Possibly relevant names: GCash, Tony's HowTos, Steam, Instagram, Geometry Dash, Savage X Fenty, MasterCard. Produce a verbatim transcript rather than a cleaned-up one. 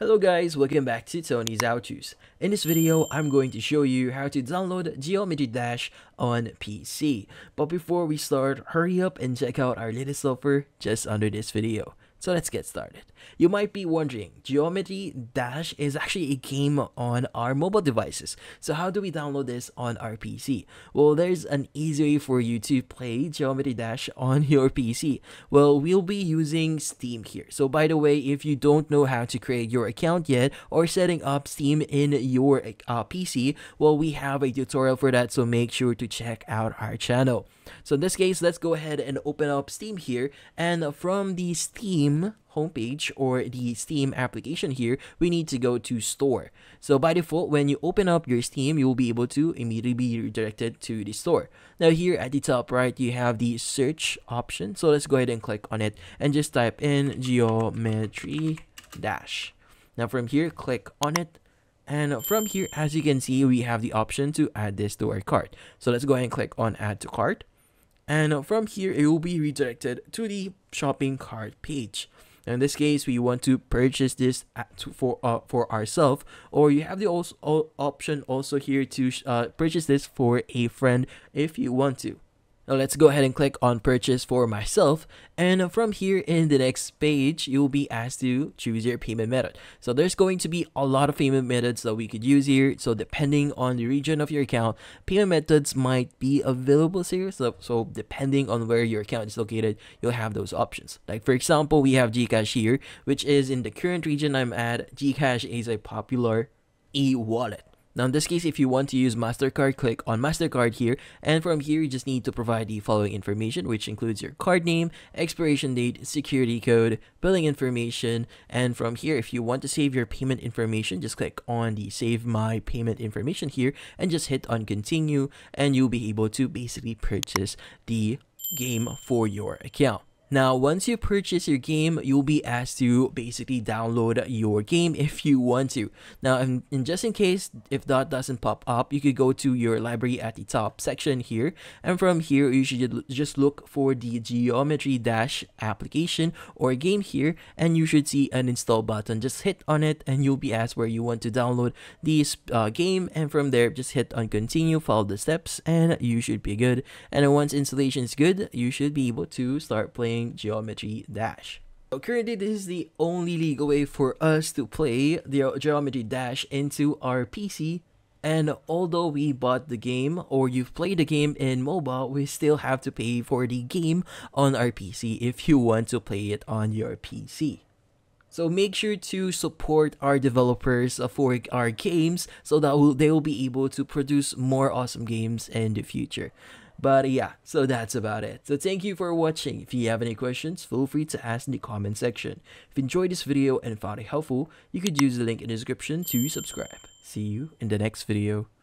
Hello guys, welcome back to Tony's HowTos. In this video, I'm going to show you how to download Geometry Dash on P C. But before we start, hurry up and check out our latest offer just under this video. So let's get started. You might be wondering, Geometry Dash is actually a game on our mobile devices. So how do we download this on our P C? Well, there's an easy way for you to play Geometry Dash on your P C. Well, we'll be using Steam here. So by the way, if you don't know how to create your account yet or setting up Steam in your uh, P C, well, we have a tutorial for that. So make sure to check out our channel. So in this case, let's go ahead and open up Steam here. And from the Steam homepage or the Steam application here, we need to go to store. So by default, when you open up your Steam, you will be able to immediately be redirected to the store. Now here at the top right, you have the search option. So let's go ahead and click on it and just type in Geometry Dash. Now from here, click on it. And from here, as you can see, we have the option to add this to our cart. So let's go ahead and click on add to cart. And from here, it will be redirected to the shopping cart page. Now in this case, we want to purchase this at, for uh, for ourselves, or you have the also, uh, option also here to uh, purchase this for a friend if you want to. Now let's go ahead and click on purchase for myself. And from here in the next page, you'll be asked to choose your payment method. So there's going to be a lot of payment methods that we could use here. So depending on the region of your account, payment methods might be available here. So, so depending on where your account is located, you'll have those options. Like for example, we have GCash here, which is in the current region I'm at. GCash is a popular e-wallet. Now in this case, if you want to use MasterCard, click on MasterCard here, and from here you just need to provide the following information, which includes your card name, expiration date, security code, billing information, and from here if you want to save your payment information, just click on the save my payment information here and just hit on continue, and you'll be able to basically purchase the game for your account. Now, once you purchase your game, you'll be asked to basically download your game if you want to. Now, and just in case if that doesn't pop up, you could go to your library at the top section here. And from here, you should just look for the Geometry Dash application or game here. And you should see an install button. Just hit on it and you'll be asked where you want to download this uh, game. And from there, just hit on continue, follow the steps, and you should be good. And then once installation is good, you should be able to start playing Geometry Dash. So currently, this is the only legal way for us to play the Geometry Dash into our P C. And although we bought the game or you've played the game in mobile, we still have to pay for the game on our P C if you want to play it on your P C. So make sure to support our developers for our games so that they will be able to produce more awesome games in the future. But yeah, so that's about it. So thank you for watching. If you have any questions, feel free to ask in the comment section. If you enjoyed this video and found it helpful, you could use the link in the description to subscribe. See you in the next video.